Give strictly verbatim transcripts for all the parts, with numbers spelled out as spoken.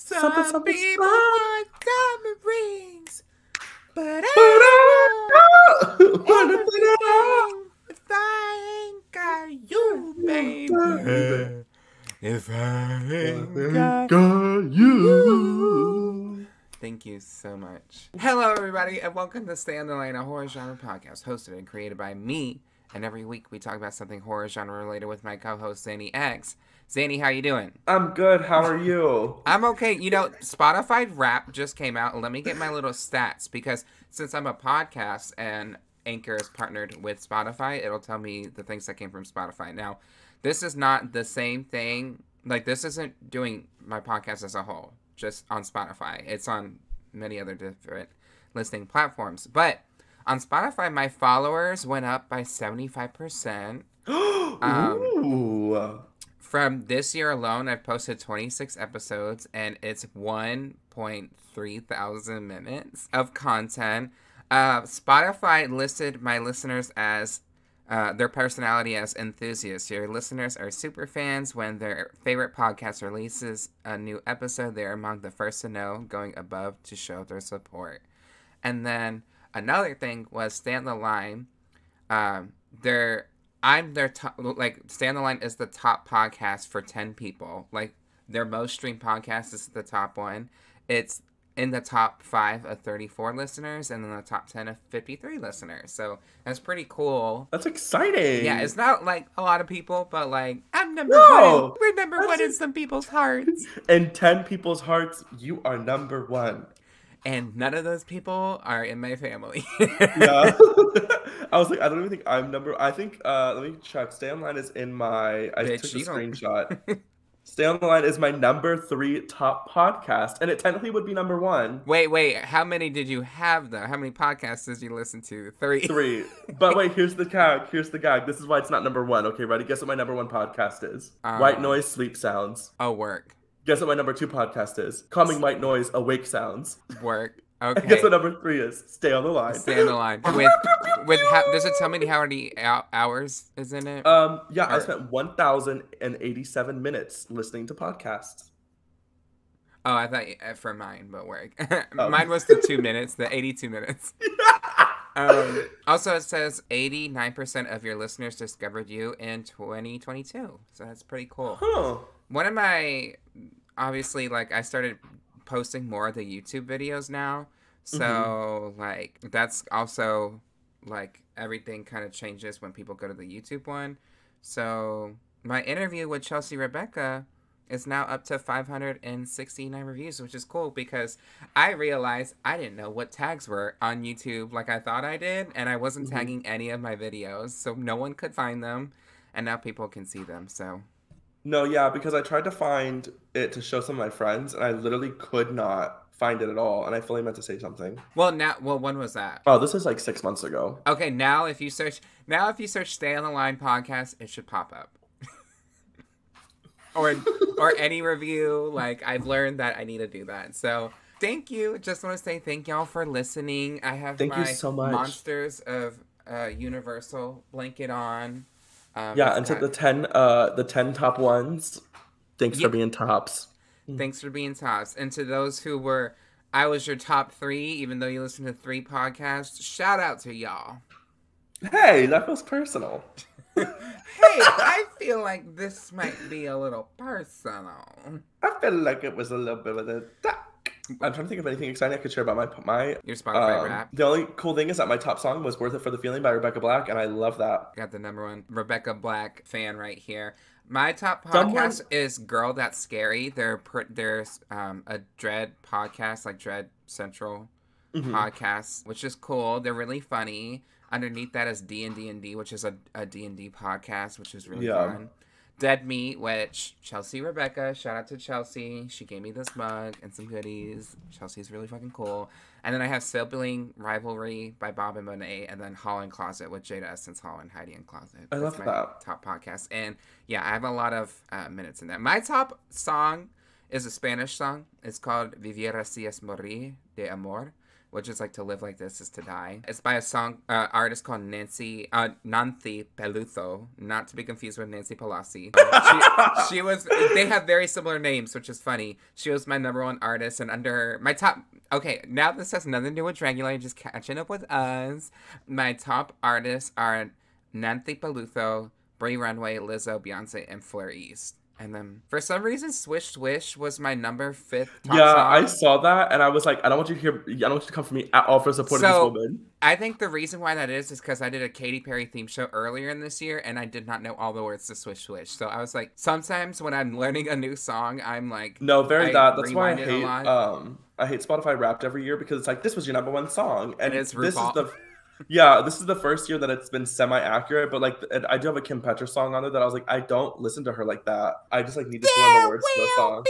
Some, Some people, people want diamond rings, but I don't want everything if I ain't got you, baby. If I ain't got you. Thank you so much. Hello, everybody, and welcome to Stay On The Line, a horror genre podcast hosted and created by me. And every week we talk about something horror genre related with my co-host Zanny Ex. Zanny, how you doing? I'm good. How are you? I'm okay. You know, Spotify Wrapped just came out. Let me get my little stats because since I'm a podcast and Anchor is partnered with Spotify, it'll tell me the things that came from Spotify. Now, this is not the same thing. Like, this isn't doing my podcast as a whole, just on Spotify. It's on many other different listening platforms. But on Spotify, my followers went up by seventy-five percent. um, Ooh. From this year alone, I've posted twenty-six episodes, and it's one point three thousand minutes of content. Uh, Spotify listed my listeners as, uh, their personality as enthusiasts. Your listeners are super fans. When their favorite podcast releases a new episode, they're among the first to know, going above to show their support. And then another thing was Stay On The Line. Um, they're, I'm their top, like, Stay On The Line is the top podcast for ten people. Like, their most streamed podcast is the top one. It's in the top five of thirty-four listeners and in the top ten of fifty-three listeners. So that's pretty cool. That's exciting. Yeah, it's not like a lot of people, but like, I'm number no, one. We're number one in some people's hearts. In ten people's hearts, you are number one. And none of those people are in my family. Yeah. I was like, I don't even think I'm number... I think, uh, let me check. Stay On The Line is in my... I Bitch, took a screenshot. Stay On The Line is my number three top podcast. And it technically would be number one. Wait, wait. How many did you have, though? How many podcasts did you listen to? Three. Three. But wait, here's the gag. Here's the gag. This is why it's not number one. Okay, ready? Guess what my number one podcast is? Um, White Noise, Sleep Sounds. Oh, work. Guess what my number two podcast is? Calming White Noise, Awake Sounds. Work. Okay. And guess what number three is? Stay On The Line. Stay On The Line. With, with how, does it tell me how many hours is in it? Um, yeah, or... I spent one thousand eighty-seven minutes listening to podcasts. Oh, I thought uh, for mine, but work. Um. Mine was the two minutes, the eighty-two minutes. Um, also, it says eighty-nine percent of your listeners discovered you in twenty twenty-two. So that's pretty cool. Huh. One of my, obviously, like, I started posting more of the YouTube videos now. So, mm-hmm. like, that's also, like, everything kind of changes when people go to the YouTube one. So, my interview with Chelsea Rebecca is now up to five hundred sixty-nine reviews, which is cool because I realized I didn't know what tags were on YouTube like I thought I did. And I wasn't mm-hmm. tagging any of my videos. So, no one could find them. And now people can see them. So... No, yeah, because I tried to find it to show some of my friends, and I literally could not find it at all, and I fully meant to say something. Well, now, well, when was that? Oh, this is like six months ago. Okay, now if you search, now if you search "Stay On The Line" podcast, it should pop up, or or any review. Like, I've learned that I need to do that. So thank you. Just want to say thank y'all for listening. I have thank my you so much. Monsters of uh, Universal blanket on. Um, yeah, and so the ten, uh, the ten top ones. Thanks yeah. for being tops. Thanks for being tops. And to those who were, I was your top three, even though you listened to three podcasts. Shout out to y'all. Hey, that feels personal. Hey, I feel like this might be a little personal. I feel like it was a little bit of a duck. I'm trying to think of anything exciting I could share about my my your Spotify um, rap. The only cool thing is that my top song was "Worth It for the Feeling" by Rebecca Black, and I love that. Got the number one Rebecca Black fan right here. My top podcast Someone... is "Girl That's Scary." There, there's um, a Dread podcast, like Dread Central mm-hmm. podcast, which is cool. They're really funny. Underneath that is D and D and D, which is a a D and D podcast, which is really yeah. fun. Dead Meat, which Chelsea Rebecca, shout out to Chelsea. She gave me this mug and some goodies. Chelsea's really fucking cool. And then I have Sibling Rivalry by Bob and Monet, and then Hall and Closet with Jada Essence Hall and Heidi and Closet. I That's love my that. Top podcast. And yeah, I have a lot of uh, minutes in that. My top song is a Spanish song. It's called Vivir Así Es Morir de Amor. which is like to live like this is to die. It's by a song uh, artist called Nancy uh, Nancy Pelosi, not to be confused with Nancy Pelosi. She, she was. They have very similar names, which is funny. She was my number one artist, and under my top. Okay, now this has nothing to do with Dragula. You're just catching up with us. My top artists are Nancy Pelosi, Brie Runway, Lizzo, Beyonce, and Fleur East. And then, for some reason, Swish Swish was my number fifth top Yeah, song. I saw that, and I was like, I don't want you to hear, I don't want you to come from me at all for supporting so, this woman. I think the reason why that is is because I did a Katy Perry theme show earlier in this year, and I did not know all the words to Swish Swish. So I was like, sometimes when I'm learning a new song, I'm like... No, very I that. That's why I hate, um, I hate Spotify Wrapped every year, because it's like, this was your number one song. And, and it's RuPaul. This is the... Yeah, this is the first year that it's been semi-accurate, but, like, and I do have a Kim Petras song on it that I was like, I don't listen to her like that. I just, like, need to learn the words to the song.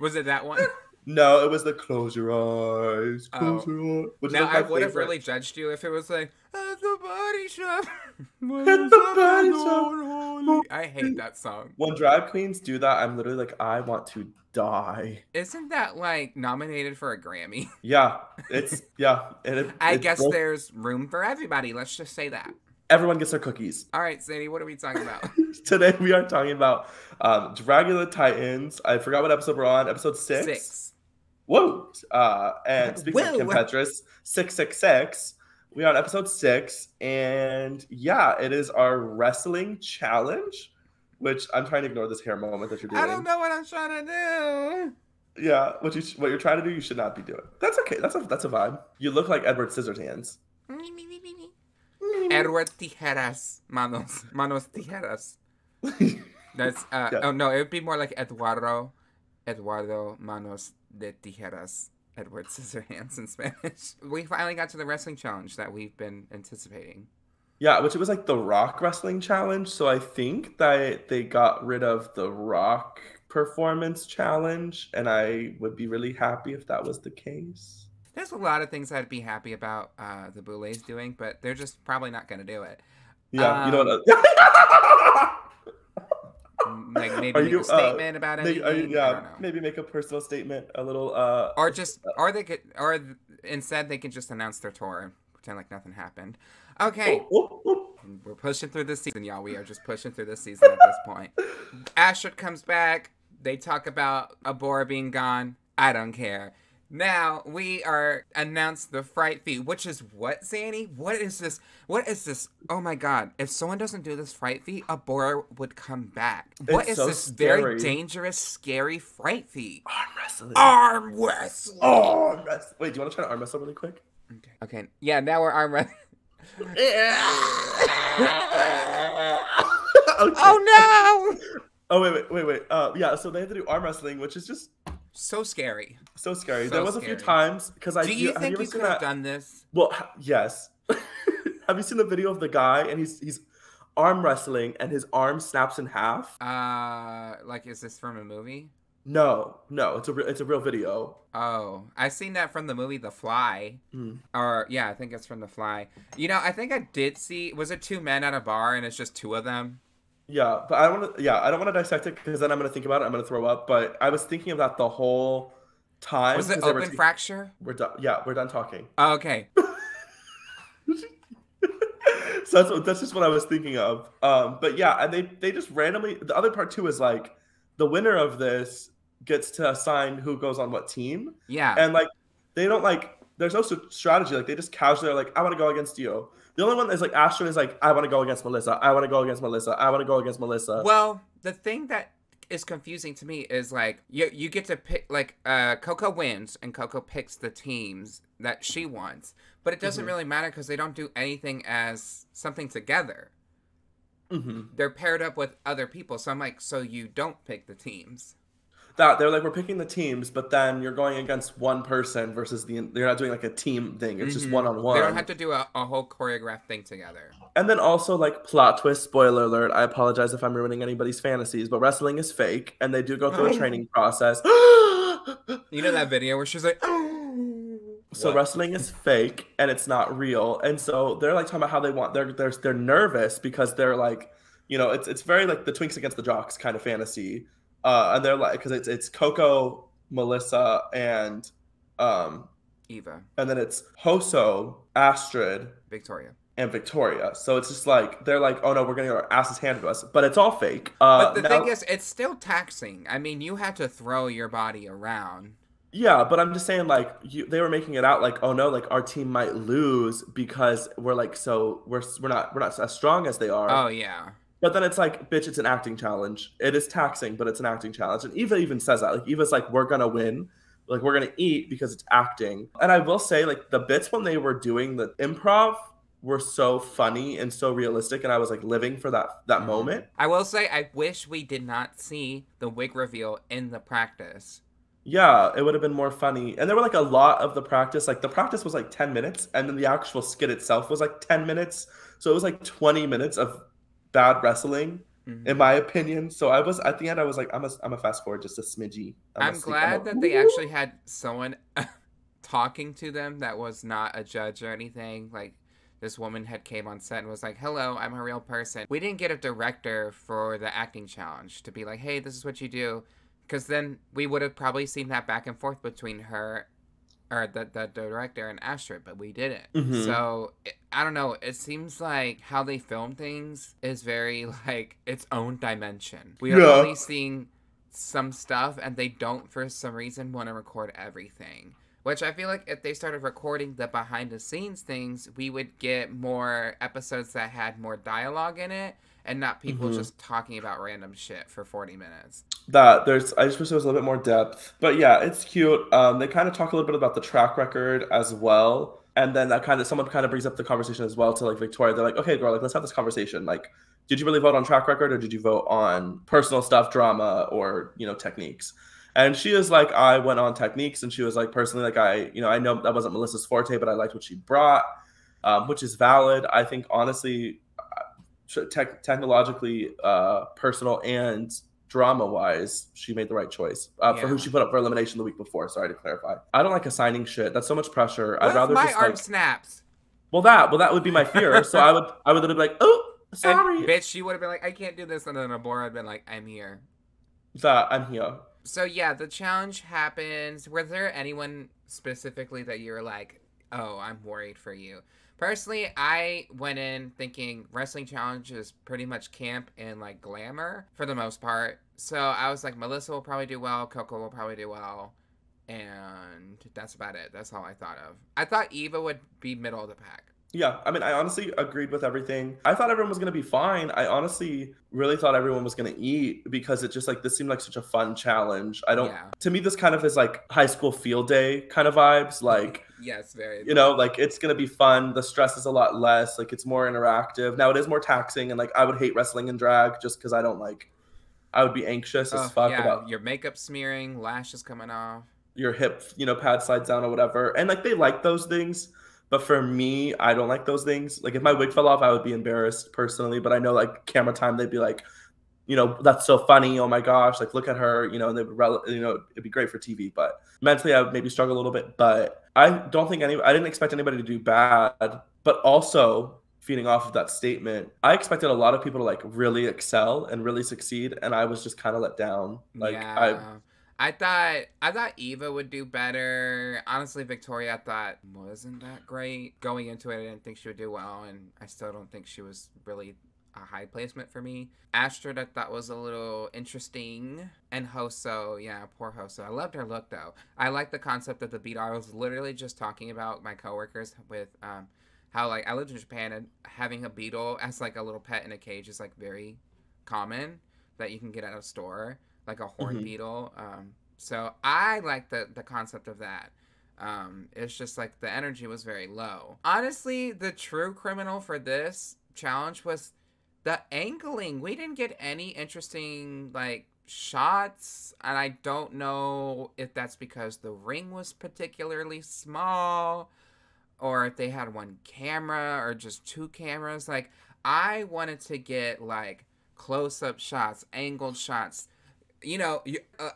Was it that one? No, it was the close your eyes, close oh. your eyes. Which now, is, like, I would have really judged you if it was, like, at the body shop. At the body shop. I hate that song. When drag queens do that, I'm literally like, I want to die. Isn't that like nominated for a Grammy? Yeah, it's yeah. And it, I guess both. There's room for everybody. Let's just say that everyone gets their cookies. All right, Zanny, what are we talking about? Today we are talking about um, Dragula Titans. I forgot what episode we're on. Episode six. Six. Whoa! Uh, and speaking Whoa. of Kim Petras, six six six. We are on episode six, and yeah, it is our wrestling challenge. Which I'm trying to ignore this hair moment that you're doing. I don't know what I'm trying to do. Yeah, what you what you're trying to do, you should not be doing. That's okay. That's a that's a vibe. You look like Edward Scissorhands. Me, me, me, me, me. Edward Tijeras, manos, manos tijeras. That's uh yeah. oh no, it would be more like Eduardo, Eduardo manos de tijeras. Edward Scissorhands in Spanish. We finally got to the wrestling challenge that we've been anticipating. Yeah, which it was like the Rock wrestling challenge. So I think that they got rid of the Rock performance challenge. And I would be really happy if that was the case. There's a lot of things I'd be happy about uh, the Boulets doing, but they're just probably not going to do it. Yeah, um, you don't know. Like maybe you, make a statement uh, about anything. They, you, yeah, I don't know. Maybe make a personal statement, a little. Uh, or just, or they could, or instead they could just announce their tour. Pretend like nothing happened. Okay, oh, oh, oh. We're pushing through this season, y'all. We are just pushing through this season at this point. Asher comes back. They talk about Abora being gone. I don't care. Now we are announced the Fright Feed, which is what, Zanny? What is this? What is this? Oh my God! If someone doesn't do this Fright Feed, Abora would come back. It's what is so this scary. Very dangerous, scary Fright Feed? Arm wrestling. Arm wrestling. Arm wrestling. Wait, do you want to try to arm wrestle really quick? Okay. Okay. Yeah. Now we're arm wrestling. Okay. Oh no! Oh wait, wait, wait, wait. Uh, yeah. So they had to do arm wrestling, which is just so scary. So scary. So there was scary. a few times because I. Do you, you think you could have done this? Well, ha yes. Have you seen the video of the guy and he's he's arm wrestling and his arm snaps in half? Uh, like is this from a movie? No, no, it's a real, it's a real video. Oh, I seen that from the movie The Fly, mm. or yeah, I think it's from The Fly. You know, I think I did see. Was it two men at a bar and it's just two of them? Yeah, but I want to. Yeah, I don't want to dissect it because then I'm gonna think about it. I'm gonna throw up. But I was thinking of that the whole time. Was it Open Fracture? We're done. Yeah, we're done talking. Oh, okay. So that's that's just what I was thinking of. Um, but yeah, and they they just randomly. The other part too is like the winner of this gets to assign who goes on what team. Yeah. And, like, they don't, like, there's no strategy. Like, they just casually are like, I want to go against you. The only one is, like, Ashton is like, I want to go against Melissa. I want to go against Melissa. I want to go against Melissa. Well, the thing that is confusing to me is, like, you, you get to pick, like, uh, Coco wins and Coco picks the teams that she wants. But it doesn't mm-hmm. really matter because they don't do anything as something together. Mm-hmm. They're paired up with other people. So I'm like, so you don't pick the teams. That they're like, we're picking the teams, but then you're going against one person versus the, they're not doing like a team thing. It's mm-hmm. just one-on-one. They don't have to do a, a whole choreographed thing together. And then also like plot twist, spoiler alert. I apologize if I'm ruining anybody's fantasies, but wrestling is fake. And they do go through oh. a training process. You know that video where she's like, so what? Wrestling is fake and it's not real. And so they're like talking about how they want, they're, they're, they're nervous because they're like, you know, it's, it's very like the twinks against the jocks kind of fantasy. Uh, and they're like, cause it's, it's Coco, Melissa and um, Eva. And then it's Hoso, Astrid, Victoria. And Victoria. So it's just like, they're like, oh no, we're going to get our asses handed to us. But it's all fake. Uh, but the now, thing is, it's still taxing. I mean, you had to throw your body around. Yeah, but I'm just saying, like, you, they were making it out like, oh no, like our team might lose because we're like, so we're we're not we're not as strong as they are. Oh yeah. But then it's like, bitch, it's an acting challenge. It is taxing, but it's an acting challenge. And Eva even says that. Like, Eva's like, we're gonna win. Like, we're gonna eat because it's acting. And I will say, like, the bits when they were doing the improv were so funny and so realistic, and I was like living for that that mm-hmm. moment. I will say, I wish we did not see the wig reveal in the practice. Yeah, it would have been more funny. And there were like a lot of the practice. Like the practice was like ten minutes, and then the actual skit itself was like ten minutes. So it was like twenty minutes of bad wrestling, mm-hmm. in my opinion. So I was, at the end, I was like, I'm a, I'm a fast forward, just a smidgy. I'm, I'm glad I'm that they actually had someone talking to them that was not a judge or anything. Like this woman had came on set and was like, hello, I'm a real person. We didn't get a director for the acting challenge to be like, hey, this is what you do. Because then we would have probably seen that back and forth between her or the, the director and Astrid, but we didn't. Mm-hmm. So, it, I don't know. It seems like how they film things is very, like, its own dimension. We are yeah. only seeing some stuff, and they don't, for some reason, want to record everything. Which I feel like if they started recording the behind-the-scenes things, we would get more episodes that had more dialogue in it. And not people mm-hmm. just talking about random shit for forty minutes. That there's, I just wish there was a little bit more depth. But yeah, it's cute. Um, they kind of talk a little bit about the track record as well. And then that kind of, someone kind of brings up the conversation as well to like Victoria. They're like, okay, girl, like let's have this conversation. Like, did you really vote on track record, or did you vote on personal stuff, drama, or, you know, techniques? And she is like, I went on techniques. And she was like, personally, like I, you know, I know that wasn't Melissa's forte, but I liked what she brought, um, which is valid. I think honestly, Tech technologically, uh, personal and drama-wise, she made the right choice uh, yeah. for who she put up for elimination the week before. Sorry to clarify. I don't like assigning shit. That's so much pressure. What I'd rather my just arm like, snaps. Well, that well that would be my fear. So I would I would have been like, oh, sorry, and, bitch. You would have been like, I can't do this, and then Abora had been like, I'm here. That I'm here. So yeah, the challenge happens. Were there anyone specifically that you were like, oh, I'm worried for you? Personally, I went in thinking wrestling challenge is pretty much camp and, like, glamour for the most part. So I was like, Melissa will probably do well. Coco will probably do well. And that's about it. That's all I thought of. I thought Eva would be middle of the pack. Yeah. I mean, I honestly agreed with everything. I thought everyone was going to be fine. I honestly really thought everyone was going to eat because it just, like, this seemed like such a fun challenge. I don't... Yeah. To me, this kind of is, like, high school field day kind of vibes. Like... Yes, very. You know, like, it's going to be fun. The stress is a lot less. Like, it's more interactive. Now, it is more taxing. And, like, I would hate wrestling and drag just because I don't, like... I would be anxious oh, as fuck yeah. about... Your makeup smearing, lashes coming off. Your hip, you know, pad slides down or whatever. And, like, they like those things. But for me, I don't like those things. Like, if my wig fell off, I would be embarrassed personally. But I know, like, camera time, they'd be like, you know, that's so funny. Oh, my gosh. Like, look at her. You know, and they would, rel- you know, it'd be great for T V. But mentally, I would maybe struggle a little bit. But I don't think any. I didn't expect anybody to do bad. But also, feeding off of that statement, I expected a lot of people to, like, really excel and really succeed. And I was just kind of let down. Like, yeah. I... I thought I thought Eva would do better. Honestly, Victoria, I thought, wasn't that great. Going into it, I didn't think she would do well, and I still don't think she was really a high placement for me. Astrid, I thought, was a little interesting. And Hoso, yeah, poor Hoso. I loved her look, though. I like the concept of the beat. I was literally just talking about my coworkers with um, how, like, I lived in Japan, and having a beetle as, like, a little pet in a cage is, like, very common that you can get at a store. Like a horn mm-hmm. beetle. Um, so I like the, the concept of that. Um, it's just like the energy was very low. Honestly, the true criminal for this challenge was the angling. We didn't get any interesting like shots. And I don't know if that's because the ring was particularly small or if they had one camera or just two cameras. Like I wanted to get like close-up shots, angled shots, you know,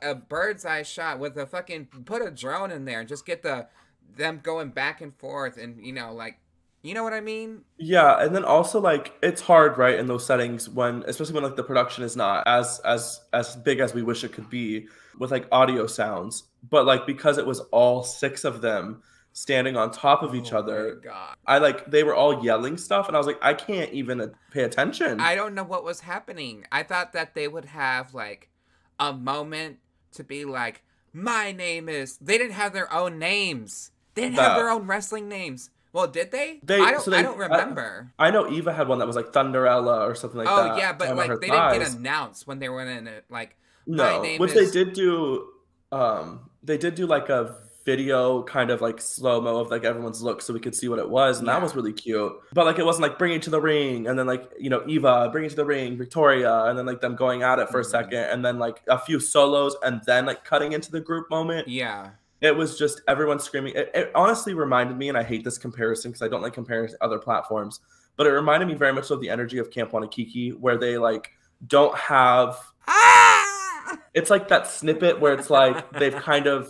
a, a bird's eye shot with a fucking, put a drone in there and just get the, them going back and forth and, you know, like, you know what I mean? Yeah. And then also like, it's hard, right? In those settings when, especially when like the production is not as, as, as big as we wish it could be with like audio sounds, but like, because it was all six of them. standing on top of each oh other. My God. I like they were all yelling stuff, and I was like, I can't even pay attention. I don't know what was happening. I thought that they would have like a moment to be like, my name is. They didn't have their own names. They didn't no. have their own wrestling names. Well, did they? they I don't. So they, I don't remember. I, I know Eva had one that was like Thunderella or something like oh, that. Oh yeah, but like they thighs. didn't get announced when they were in it. Like no, my name which is... they did do. Um, they did do like a video kind of like slow-mo of like everyone's look so we could see what it was, and yeah. that was really cute, but like it wasn't like bring it to the ring and then like, you know, Eva bring it to the ring, Victoria, and then like them going at it for mm-hmm. a second, and then like a few solos, and then like cutting into the group moment. Yeah, it was just everyone screaming. It, it honestly reminded me, and I hate this comparison because I don't like comparing to other platforms, but it reminded me very much of the energy of Camp Wannakiki, where they like don't have ah! it's like that snippet where it's like they've kind of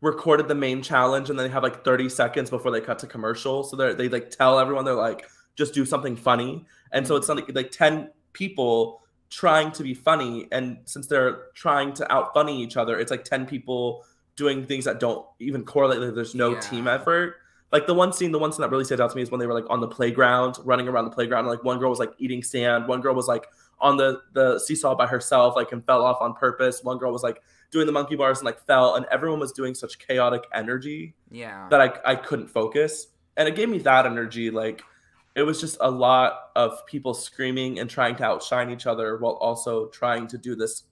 recorded the main challenge, and then they have like thirty seconds before they cut to commercial. So they they like tell everyone, they're like, just do something funny. And mm-hmm. so it's like like ten people trying to be funny, and since they're trying to out funny each other, it's like ten people doing things that don't even correlate. Like, there's no yeah. team effort. Like the one scene, the one scene that really stands out to me is when they were like on the playground, running around the playground. And, like one girl was like eating sand. One girl was like on the the seesaw by herself, like and fell off on purpose. One girl was like doing the monkey bars and like fell, and everyone was doing such chaotic energy yeah. that I, I couldn't focus. And it gave me that energy. Like it was just a lot of people screaming and trying to outshine each other while also trying to do this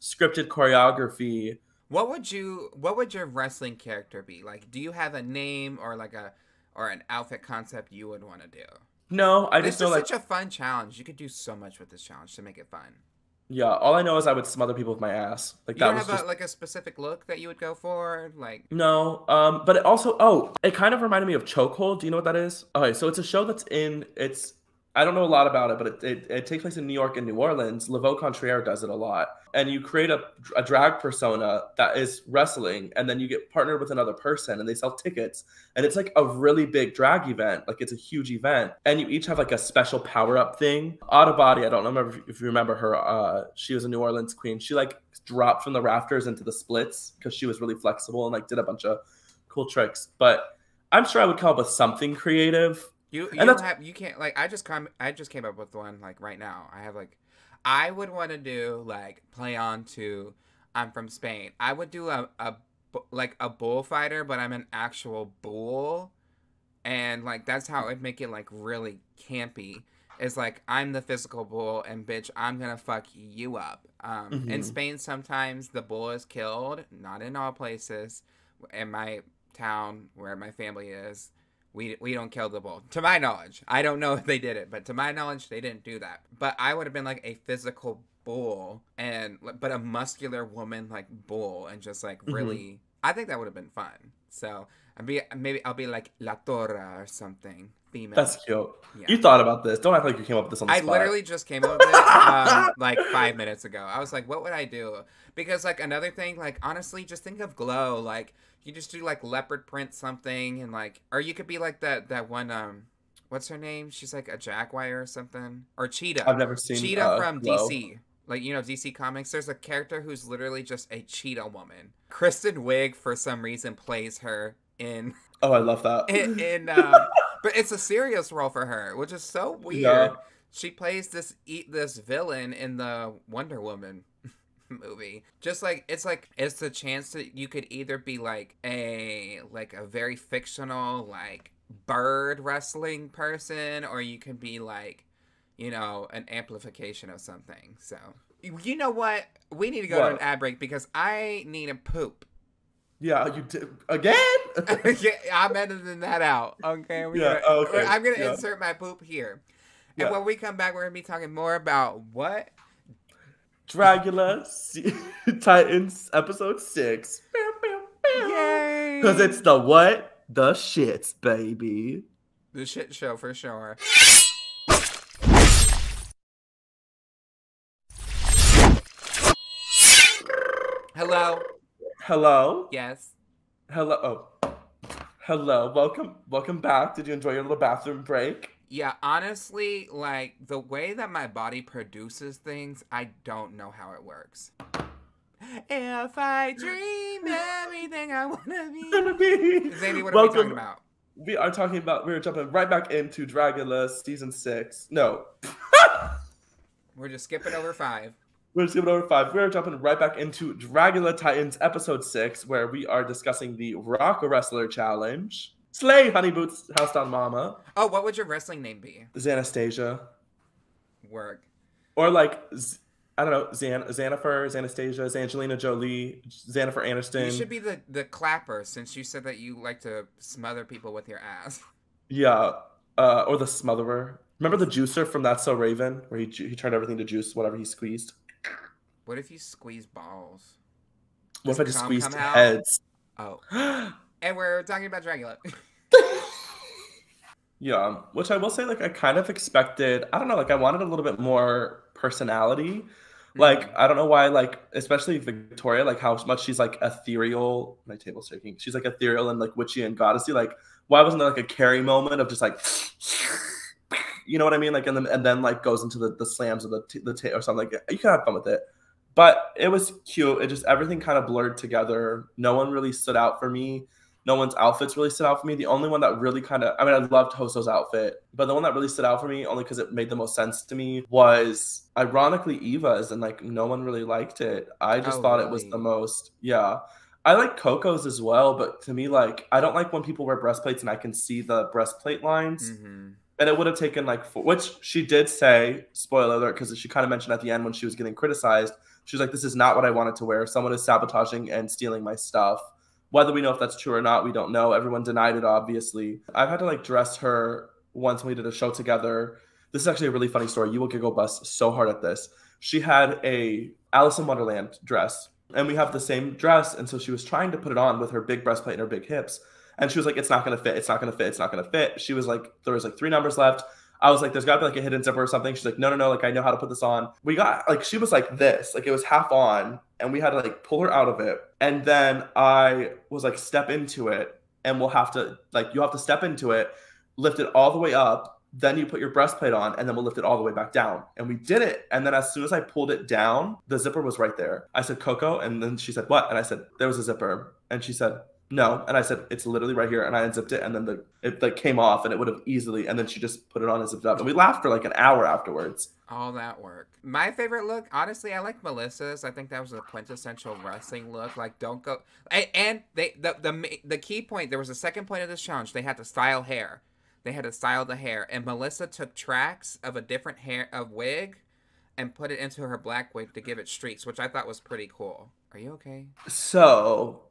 scripted choreography. What would you, what would your wrestling character be? Like, do you have a name or like a, or an outfit concept you would want to do? No, I just feel like... This is such a fun challenge. You could do so much with this challenge to make it fun. Yeah, all I know is I would smother people with my ass. Like you that don't was have just... a, like a specific look that you would go for, like no. Um, but it also oh, it kind of reminded me of Chokehold. Do you know what that is? Okay, so it's a show that's in it's I don't know a lot about it, but it it, it takes place in New York and New Orleans. Laveau Contreras does it a lot, and you create a a drag persona that is wrestling, and then you get partnered with another person, and they sell tickets, and it's like a really big drag event, like it's a huge event, and you each have like a special power up thing. Atabadi, I don't remember if you remember her. Uh, she was a New Orleans queen. She like dropped from the rafters into the splits because she was really flexible and like did a bunch of cool tricks. But I'm sure I would come up with something creative. You you don't have you can't like I just come I just came up with one like right now. I have like I would want to do like play on to I'm from Spain. I would do a, a like a bullfighter, but I'm an actual bull, and like that's how I'd make it like really campy. It's like I'm the physical bull, and bitch, I'm gonna fuck you up. Um, mm-hmm. In Spain, sometimes the bull is killed. Not in all places. In my town, where my family is. We, we don't kill the bull. To my knowledge. I don't know if they did it, but to my knowledge, they didn't do that. But I would have been like a physical bull, and but a muscular woman like bull, and just like really, mm-hmm. I think that would have been fun. So I'd be, maybe I'll be like La Torre or something. Female. That's cute. Yeah. You thought about this. Don't act like you came up with this on the I spot. Literally just came up with it um, like five minutes ago. I was like, what would I do? Because like another thing, like honestly, just think of Glow. Like you just do like leopard print something, and like, or you could be like that that one. Um, what's her name? She's like a jaguar or something, or Cheetah. I've never seen Cheetah uh, from Glow. D C. Like, you know, D C Comics, there's a character who's literally just a cheetah woman. Kristen Wiig, for some reason, plays her in... Oh, I love that. In, in um, But it's a serious role for her, which is so weird. Yeah. She plays this eat this villain in the Wonder Woman movie. Just like, it's like, it's the chance that you could either be like a, like a very fictional, like, bird wrestling person, or you can be like, you know, an amplification of something. So, you know what? We need to go what? to an ad break because I need a poop. Yeah, you did. Again? yeah, I'm editing that out. Okay. We yeah, gonna, okay. I'm going to yeah. insert my poop here. And yeah. when we come back, we're going to be talking more about what? Dragula Titans episode six. Yay! Because it's the what? The shits, baby. The shit show for sure. Hello. Hello. Yes. Hello. Oh. Hello. Welcome. Welcome back. Did you enjoy your little bathroom break? Yeah. Honestly, like the way that my body produces things, I don't know how it works. If I dream everything everything I want to be. Zanny, what are Welcome. we talking about? We are talking about, we're jumping right back into Dragula season six. No. We're just skipping over five. We're skipping over five. We're jumping right back into Dragula Titans episode six, where we are discussing the Rock Wrestler Challenge. Slay, Honey Boots, House Down Mama. Oh, what would your wrestling name be? Xanastasia. Work. Or like, I don't know, Xan- Xanifer, Xanastasia, Xangelina Jolie, Xanifer Aniston. You should be the, the clapper, since you said that you like to smother people with your ass. Yeah, uh, or the smotherer. Remember the juicer from That's So Raven, where he he turned everything to juice, whatever he squeezed? What if you squeeze balls? What if I just squeezed heads? Out? Oh. And we're talking about Dragula. Yeah, which I will say, like, I kind of expected, I don't know, like, I wanted a little bit more personality. Mm-hmm. Like, I don't know why, like, especially Victoria, like, how much she's, like, ethereal. My table's shaking. She's, like, ethereal and, like, witchy and goddessy. Like, why wasn't there, like, a Carrie moment of just, like... You know what I mean? Like, and then, and then like, goes into the, the slams of the t- the t- or something. Like, you can have fun with it. But it was cute. It just, everything kind of blurred together. No one really stood out for me. No one's outfits really stood out for me. The only one that really kind of, I mean, I loved Hoso's outfit. But the one that really stood out for me, only because it made the most sense to me, was, ironically, Eva's. And, like, no one really liked it. I just oh, thought really? it was the most, yeah. I like Coco's as well. But to me, like, I don't like when people wear breastplates and I can see the breastplate lines. Mm-hmm. And it would have taken, like, four, which she did say, spoiler alert, because she kind of mentioned at the end when she was getting criticized, she was like, this is not what I wanted to wear. Someone is sabotaging and stealing my stuff. Whether we know if that's true or not, we don't know. Everyone denied it, obviously. I've had to, like, dress her once when we did a show together. This is actually a really funny story. You will giggle bust so hard at this. She had a Alice in Wonderland dress, and we have the same dress. And so she was trying to put it on with her big breastplate and her big hips. And she was like, it's not going to fit. It's not going to fit. It's not going to fit. She was like, there was like three numbers left. I was like, there's got to be like a hidden zipper or something. She's like, no, no, no. Like, I know how to put this on. We got like, she was like this, like it was half on, and we had to like pull her out of it. And then I was like, step into it, and we'll have to like, you'll have to step into it, lift it all the way up. Then you put your breastplate on, and then we'll lift it all the way back down. And we did it. And then as soon as I pulled it down, the zipper was right there. I said, Coco. And then she said, what? And I said, there was a zipper. And she said, no. And I said, it's literally right here. And I unzipped it. And then the, it like came off, and it would have easily. And then she just put it on and zipped it up. And we laughed for like an hour afterwards. All that work. My favorite look, honestly, I like Melissa's. I think that was a quintessential wrestling look. Like, don't go. And, and they the, the the key point, there was a second point of this challenge. They had to style hair. They had to style the hair. And Melissa took tracks of a different hair of wig and put it into her black wig to give it streaks, which I thought was pretty cool. Are you okay? So...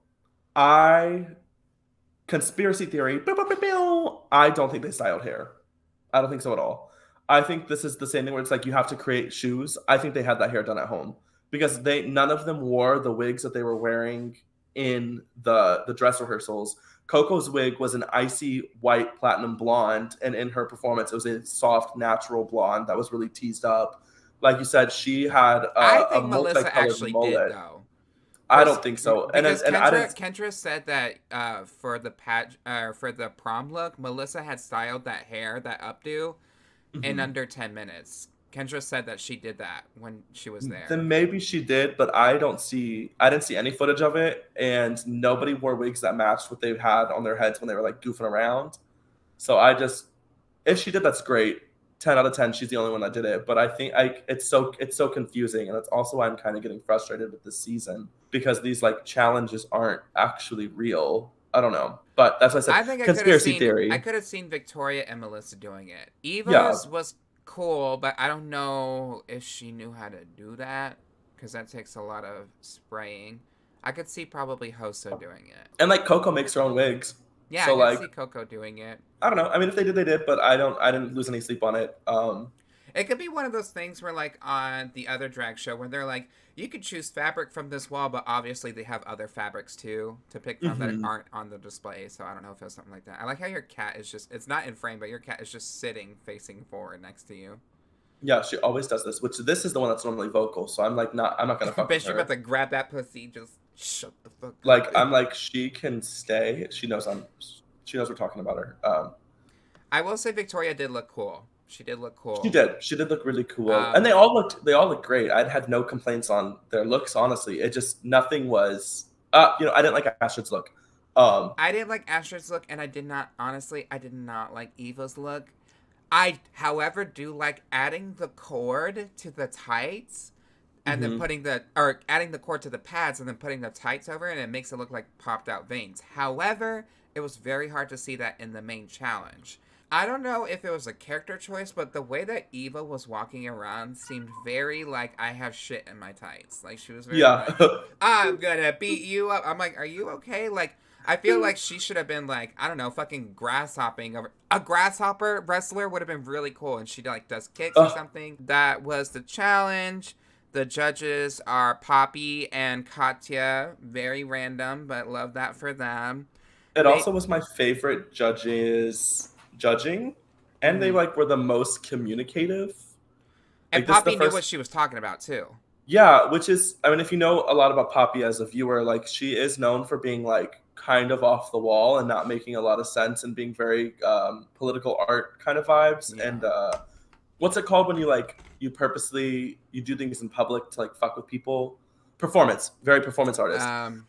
I, conspiracy theory, bow, bow, bow, bow, I don't think they styled hair. I don't think so at all. I think this is the same thing where it's like you have to create shoes. I think they had that hair done at home, because they none of them wore the wigs that they were wearing in the, the dress rehearsals. Coco's wig was an icy white platinum blonde, and in her performance, it was a soft, natural blonde that was really teased up. Like you said, she had a, I think a Melissa actually mullet. Did, though. I don't think so. And, and Kendra, I didn't... Kendra said that uh, for the pat, uh, for the prom look, Melissa had styled that hair, that updo, mm-hmm. in under ten minutes. Kendra said that she did that when she was there. Then maybe she did, but I don't see. I didn't see any footage of it, and nobody wore wigs that matched what they had on their heads when they were like goofing around. So I just, if she did, that's great. ten out of ten, she's the only one that did it. But I think I, it's so it's so confusing. And that's also why I'm kind of getting frustrated with this season, because these like challenges aren't actually real. I don't know. But that's what I said. I think conspiracy I seen, theory. I could have seen Victoria and Melissa doing it. Eva's yeah. was cool, but I don't know if she knew how to do that, because that takes a lot of spraying. I could see probably Hoso doing it. And like Coco makes her own wigs. Yeah, so I like, see Coco doing it. I don't know. I mean, if they did, they did, but I don't. I didn't lose any sleep on it. Um, it could be one of those things where, like, on the other drag show, where they're like, you could choose fabric from this wall, but obviously they have other fabrics too to pick from mm-hmm. that aren't on the display. So I don't know if it was something like that. I like how your cat is just—it's not in frame, but your cat is just sitting facing forward next to you. Yeah, she always does this. Which this is the one that's normally vocal, so I'm like, not. I'm not gonna fuck with her. Bitch, you're about to grab that pussy. Just. Shut the fuck up. Like, I'm like, she can stay. She knows I'm, she knows we're talking about her. Um, I will say Victoria did look cool. She did look cool. She did. She did look really cool. Um, and they all looked, they all looked great. I had no complaints on their looks, honestly. It just, nothing was Uh, you know, I didn't like Astrid's look. Um, I didn't like Astrid's look, and I did not, honestly, I did not like Eva's look. I, however, do like adding the cord to the tights and mm-hmm. then putting the, or adding the cord to the pads and then putting the tights over it, and it makes it look like popped out veins. However, it was very hard to see that in the main challenge. I don't know if it was a character choice, but the way that Eva was walking around seemed very like, I have shit in my tights. Like, she was very yeah. like, I'm gonna beat you up. I'm like, are you okay? Like, I feel like she should have been like, I don't know, fucking grasshopping over. A grasshopper wrestler would have been really cool. And she like does kicks uh. or something. That was the challenge. The judges are Poppy and Katya. Very random, but love that for them. It they- also was my favorite judges... judging, and they like were the most communicative, and like, Poppy this, the first... knew what she was talking about too. Yeah, which is, I mean, if you know a lot about Poppy as a viewer, like she is known for being like kind of off the wall and not making a lot of sense and being very um political art kind of vibes. Yeah. And uh what's it called when you like you purposely you do things in public to like fuck with people? Performance. Very performance artist. Um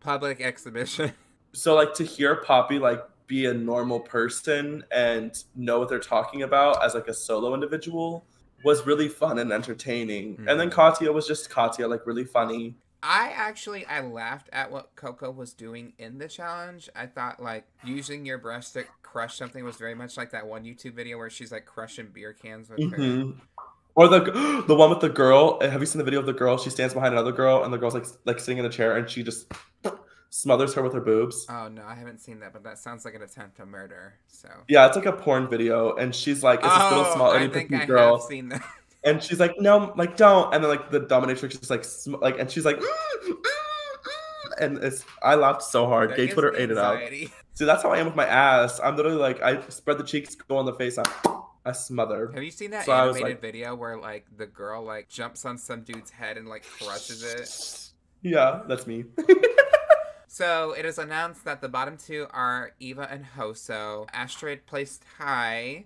public exhibition. So like to hear Poppy like be a normal person and know what they're talking about as like a solo individual was really fun and entertaining. Mm-hmm. And then Katya was just Katya, like really funny. I actually, I laughed at what Coco was doing in the challenge. I thought like using your brush to crush something was very much like that one YouTube video where she's like crushing beer cans with mm-hmm. her. Or the the one with the girl. Have you seen the video of the girl? She stands behind another girl and the girl's like like sitting in a chair and she just smothers her with her boobs. Oh, no, I haven't seen that, but that sounds like an attempt to murder, so. Yeah, it's like a porn video, and she's like, it's oh, this little small, itty bitty girl. Have seen that. And she's like, no, like, don't. And then, like, the dominatrix is like, sm- like, and she's like, mm, mm, mm. And it's, I laughed so hard. There Gay Twitter ate anxiety. It up. See, that's how I am with my ass. I'm literally like, I spread the cheeks, go on the face, I'm, I smother. Have you seen that so animated like, video where, like, the girl, like, jumps on some dude's head and, like, crushes it? Yeah, that's me. So, it is announced that the bottom two are Eva and Hoso. Astrid placed high.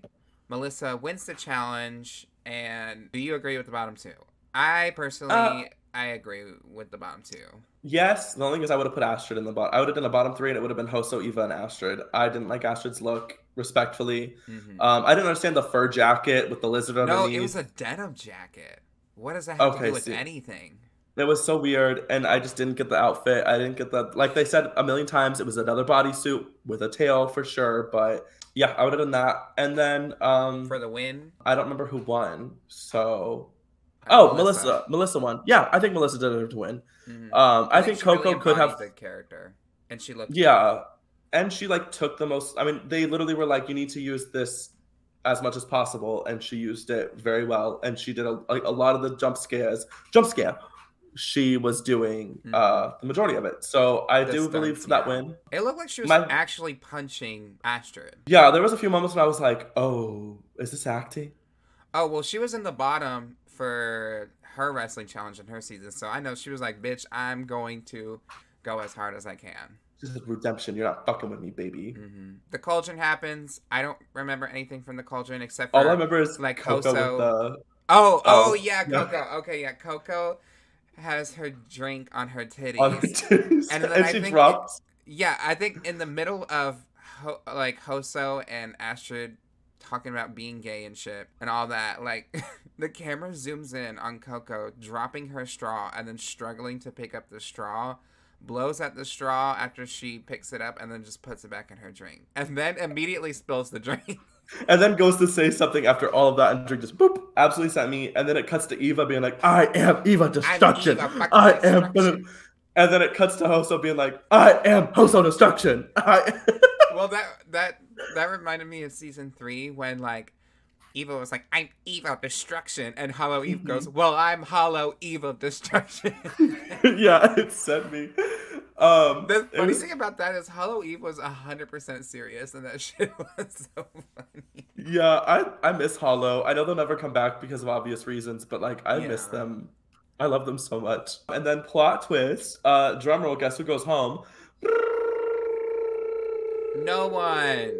Melissa wins the challenge. And do you agree with the bottom two? I personally, uh, I agree with the bottom two. Yes. The only thing is I would have put Astrid in the bottom. I would have done the bottom three and it would have been Hoso, Eva, and Astrid. I didn't like Astrid's look, respectfully. Mm-hmm. Um, I didn't understand the fur jacket with the lizard underneath. No, it was a denim jacket. What does that have okay, to do with see. anything? It was so weird, and I just didn't get the outfit. I didn't get the... Like they said a million times, it was another bodysuit with a tail for sure, but yeah, I would have done that. And then... Um, for the win? I don't remember who won, so... Oh, Melissa. Melissa. Melissa won. Yeah, I think Melissa deserved to win. Mm-hmm. Um, I, I think, think Coco really could have... the character, and she looked... Yeah, good. And she like took the most... I mean, they literally were like, you need to use this as much as possible, and she used it very well, and she did a, like, a lot of the jump scares. Jump scare! She was doing mm-hmm. uh, the majority of it. So I the do stunts, believe for that yeah. win. It looked like she was My, actually punching Astrid. Yeah, there was a few moments when I was like, oh, is this acting? Oh, well, she was in the bottom for her wrestling challenge in her season. So I know she was like, bitch, I'm going to go as hard as I can. This is redemption. You're not fucking with me, baby. Mm-hmm. The cauldron happens. I don't remember anything from the cauldron except for... All I remember is like Coco Hoso. With the... Oh, oh, um, yeah, Coco. Yeah. Okay, yeah, Coco... has her drink on her titties, on her titties. and, then and I she think drops. It, yeah, I think in the middle of Ho, like Hoso and Astrid talking about being gay and shit and all that, like the camera zooms in on Coco dropping her straw and then struggling to pick up the straw, blows at the straw after she picks it up and then just puts it back in her drink and then immediately spills the drink. And then goes to say something after all of that, and Drake just boop, absolutely sent me. And then it cuts to Eva being like, "I am Eva Destruction. I'm Eva I destruction. am." Gonna... And then it cuts to Hoso being like, "I am Hoso Destruction." I... Well, that that that reminded me of season three when like Eva was like, "I'm Eva Destruction," and Hollow Eve mm-hmm. goes, "Well, I'm Hollow Eva Destruction." Yeah, it sent me. Um, the funny was, thing about that is Hollow Eve was one hundred percent serious, and that shit was so funny. Yeah, I, I miss Hollow. I know they'll never come back because of obvious reasons, but, like, I yeah. miss them. I love them so much. And then plot twist, uh, drumroll, guess who goes home? No one.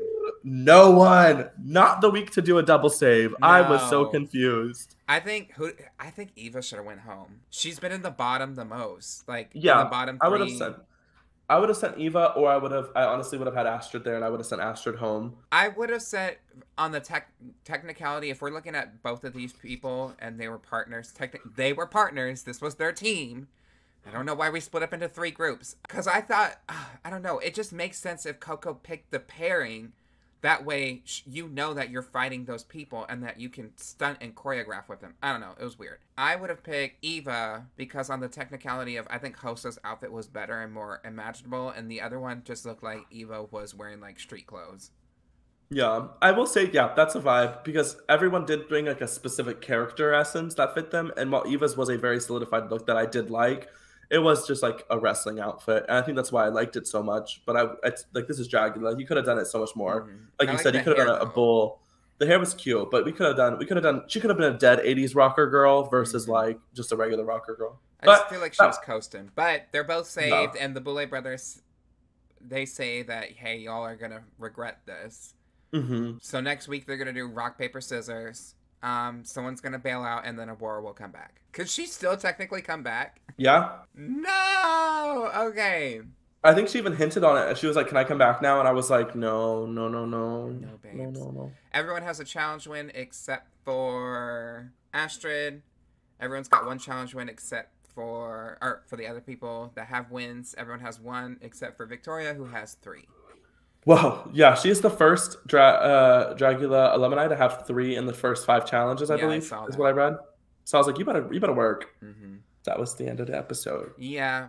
No one. Not the week to do a double save. No. I was so confused. I think who I think Eva should have went home. She's been in the bottom the most. Like yeah, in the bottom three. I would have sent I would have sent Eva, or I would have I honestly would have had Astrid there, and I would have sent Astrid home. I would have said on the tech technicality, if we're looking at both of these people and they were partners, techni- they were partners, this was their team. I don't know why we split up into three groups. Because I thought, I don't know, it just makes sense if Coco picked the pairing. That way, you know that you're fighting those people and that you can stunt and choreograph with them. I don't know. It was weird. I would have picked Eva because on the technicality of, I think Hosa's outfit was better and more imaginable. And the other one just looked like Eva was wearing like street clothes. Yeah, I will say, yeah, that's a vibe because everyone did bring like a specific character essence that fit them. And while Eva's was a very solidified look that I did like, it was just like a wrestling outfit, and I think that's why I liked it so much. But I, it's like, this is Dragula. You could have done it so much more. Mm-hmm. Like I you like said, you could have done a, a bull. The hair was cute, but we could have done. We could have done. She could have been a dead eighties rocker girl versus mm-hmm. like just a regular rocker girl. I but, just feel like she no. was coasting. But they're both saved, no. and the Boulay brothers, they say that hey, y'all are gonna regret this. Mm-hmm. So next week they're gonna do rock paper scissors. Um, someone's gonna bail out, and then Aurora will come back. Could she still technically come back? Yeah. No! Okay. I think she even hinted on it. She was like, can I come back now? And I was like, no, no, no, no. No, babes. No, no, no. Everyone has a challenge win except for Astrid. Everyone's got one challenge win except for, or for the other people that have wins. Everyone has one except for Victoria, who has three. Well, yeah, she is the first Dra- uh, Dragula alumni to have three in the first five challenges, I yeah, believe, I is what I read. So I was like, you better, you better work. Mm-hmm. That was the end of the episode. Yeah.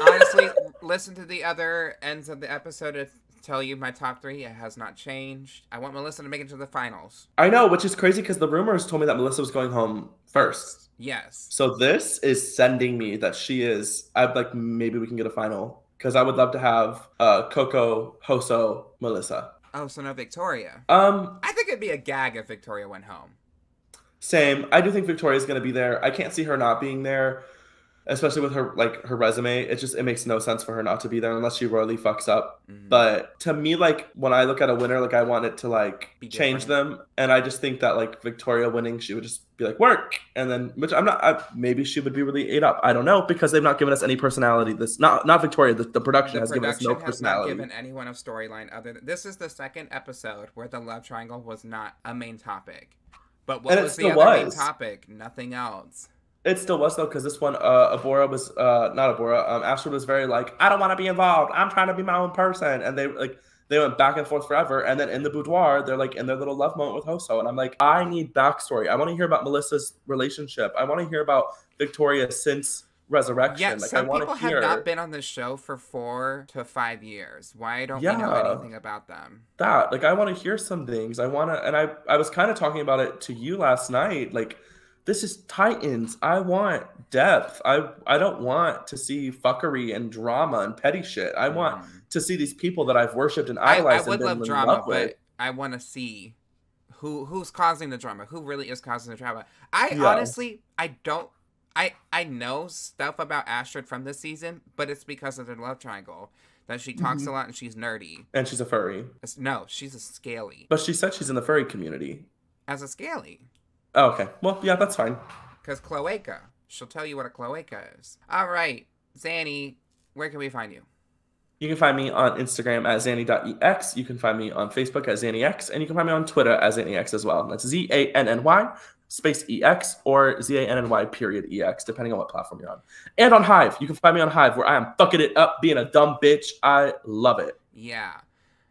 Honestly, listen to the other ends of the episode to tell you my top three. It has not changed. I want Melissa to make it to the finals. I know, which is crazy because the rumors told me that Melissa was going home first. Yes. So this is sending me that she is, I'm like, maybe we can get a final. Because I would love to have uh, Coco, Hoso, Melissa. Oh, so no Victoria. Um, I think it'd be a gag if Victoria went home. Same. I do think Victoria's going to be there. I can't see her not being there, especially with her like her resume. It just it makes no sense for her not to be there unless she royally fucks up. Mm-hmm. But to me, like when I look at a winner, like I want it to like be change different. them. And I just think that like Victoria winning, she would just be like work, and then which I'm not. I, maybe she would be really ate up. I don't know because they've not given us any personality. This not not Victoria. The, the production the has production given us no has personality. Not given anyone of storyline other than this is the second episode where the love triangle was not a main topic. But what and was the other was. main topic? Nothing else. It still was, though, because this one, uh, Abora was, uh, not Abora, um, Astrid was very like, I don't want to be involved. I'm trying to be my own person. And they like they went back and forth forever. And then in the boudoir, they're like in their little love moment with Hoso. And I'm like, I need backstory. I want to hear about Melissa's relationship. I want to hear about Victoria since Resurrection. Yeah, like, some I people hear... have not been on this show for four to five years. Why don't yeah, we know anything about them? That. Like, I want to hear some things. I want to, and I, I was kind of talking about it to you last night, like, this is Titans. I want depth. I I don't want to see fuckery and drama and petty shit. I want mm. to see these people that I've worshipped and idolized. I, I would and love drama, love with. But I want to see who who's causing the drama. Who really is causing the drama? I yeah. honestly, I don't. I I know stuff about Astrid from this season, but it's because of their love triangle. That she talks mm-hmm. a lot and she's nerdy. And she's a furry. No, she's a scaly. But she said she's in the furry community. As a scaly. Oh, okay. Well, yeah, that's fine. Because cloaca. She'll tell you what a cloaca is. All right. Zanny, where can we find you? You can find me on Instagram at zanny dot e x. You can find me on Facebook at zanny ex. And you can find me on Twitter at zanny ex as well. That's Z A N N Y space E X or Z A N N Y period E X, depending on what platform you're on. And on Hive. You can find me on Hive, where I am fucking it up, being a dumb bitch. I love it. Yeah.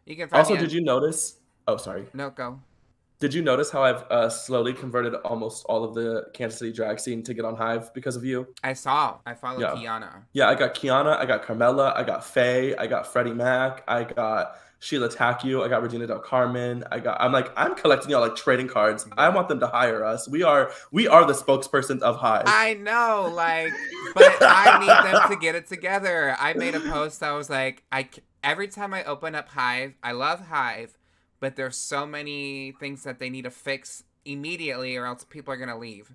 You can find Also, me did on- you notice? Oh, sorry. No, go. Did you notice how I've uh, slowly converted almost all of the Kansas City drag scene to get on Hive because of you? I saw. I followed yeah. Kiana. Yeah, I got Kiana. I got Carmela. I got Faye. I got Freddie Mac. I got Sheila Takeo. I got Regina Del Carmen. I got. I'm like, I'm collecting y'all like trading cards. I want them to hire us. We are. We are the spokespersons of Hive. I know, like, but I need them to get it together. I made a post. I was like, I every time I open up Hive, I love Hive. But there's so many things that they need to fix immediately or else people are going to leave.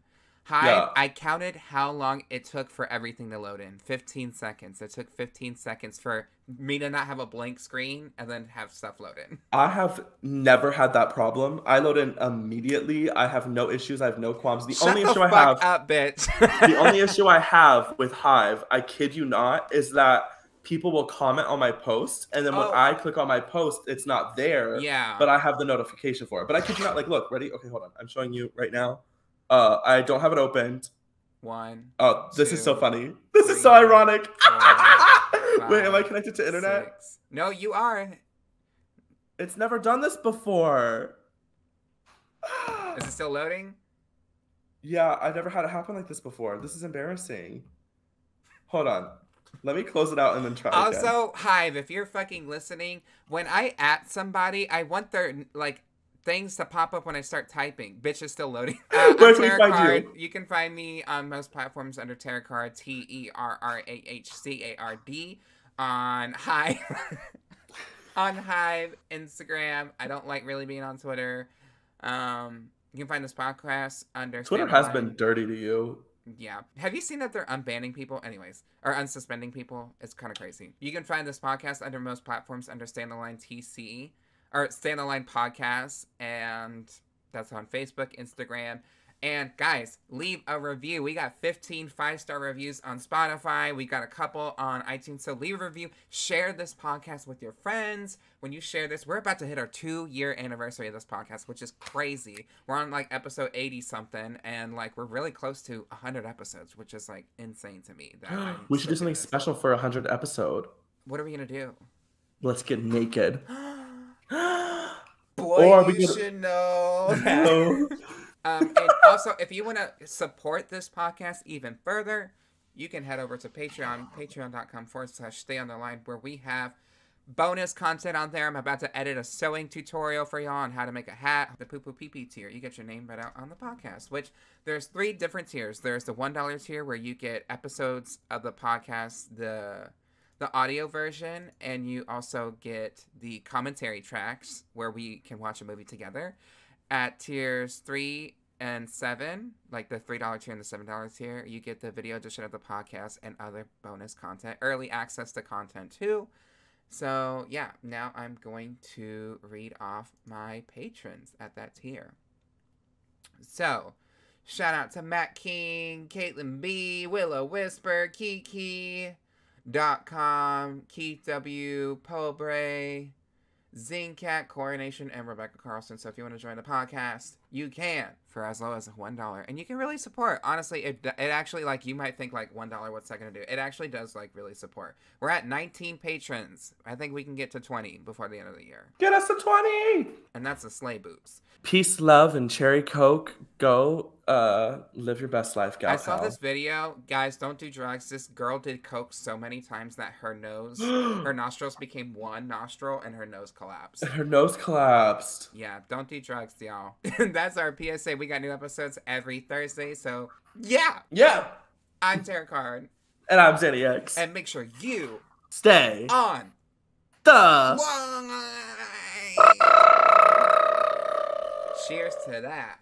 Hive, yeah. I counted how long it took for everything to load in. fifteen seconds. It took fifteen seconds for me to not have a blank screen and then have stuff load in. I have never had that problem. I load in immediately. I have no issues. I have no qualms. The Shut only the issue fuck I have up, bitch. The only issue I have with Hive, I kid you not, is that people will comment on my post, and then when oh. I click on my post, it's not there. Yeah. But I have the notification for it. But I kid you not, like, look, ready? Okay, hold on. I'm showing you right now. Uh, I don't have it opened. One. Oh, this two, is so funny. This three, is so ironic. Four, five, wait, am I connected to internet? Six. No, you are. It's never done this before. Is it still loading? Yeah, I've never had it happen like this before. This is embarrassing. Hold on. Let me close it out and then try also, again. Also, Hive, if you're fucking listening, when I at somebody, I want their, like, things to pop up when I start typing. Bitch is still loading. Uh, Where can we find Card. you? You can find me on most platforms under Terrah Card, T E R R A H C A R D, on Hive, on Hive, Instagram. I don't like really being on Twitter. Um, you can find this podcast under Twitter has Hive. been dirty to you. Yeah. Have you seen that they're unbanning people? Anyways, or unsuspending people? It's kind of crazy. You can find this podcast under most platforms under Stay On The Line T C E. Or Stay On The Line podcast, and that's on Facebook, Instagram. And guys, leave a review. We got fifteen five-star reviews on Spotify. We got a couple on iTunes. So leave a review. Share this podcast with your friends. When you share this, we're about to hit our two-year anniversary of this podcast, which is crazy. We're on like episode eighty something, and like we're really close to one hundred episodes, which is like insane to me. That we should do something special for one hundred episode. What are we gonna do? Let's get naked. Boy, or we you gonna... should know. No. um, and also, if you want to support this podcast even further, you can head over to Patreon, patreon.com forward slash stay on the line, where we have bonus content on there. I'm about to edit a sewing tutorial for y'all on how to make a hat. The poo poo pee pee tier. You get your name read out on the podcast, which there's three different tiers. There's the one dollar tier where you get episodes of the podcast, the... the audio version, and you also get the commentary tracks where we can watch a movie together. At tiers three and seven, like the three dollar tier and the seven dollar tier, you get the video edition of the podcast and other bonus content, early access to content too. So yeah, now I'm going to read off my patrons at that tier. So shout out to Matt King, Caitlin B, Willow Whisper, Kiki, Dot com, Keith W, Pobre, Zingcat, Coronation, and Rebecca Carlson. So if you want to join the podcast, you can for as low as one dollar, and you can really support. Honestly, it it actually, like, you might think like one dollar, what's that gonna do? It actually does like really support. We're at nineteen patrons. I think we can get to twenty before the end of the year. Get us to twenty, and that's a sleigh boots. Peace, love, and cherry coke. Go. Uh, live your best life, guys. I saw this video. Guys, don't do drugs. This girl did coke so many times that her nose, her nostrils became one nostril and her nose collapsed. Her nose collapsed. Yeah, don't do drugs, y'all. That's our P S A. We got new episodes every Thursday, so yeah. Yeah. I'm Terrah Card. And I'm Zanny Ex. And make sure you stay on the line. Cheers to that.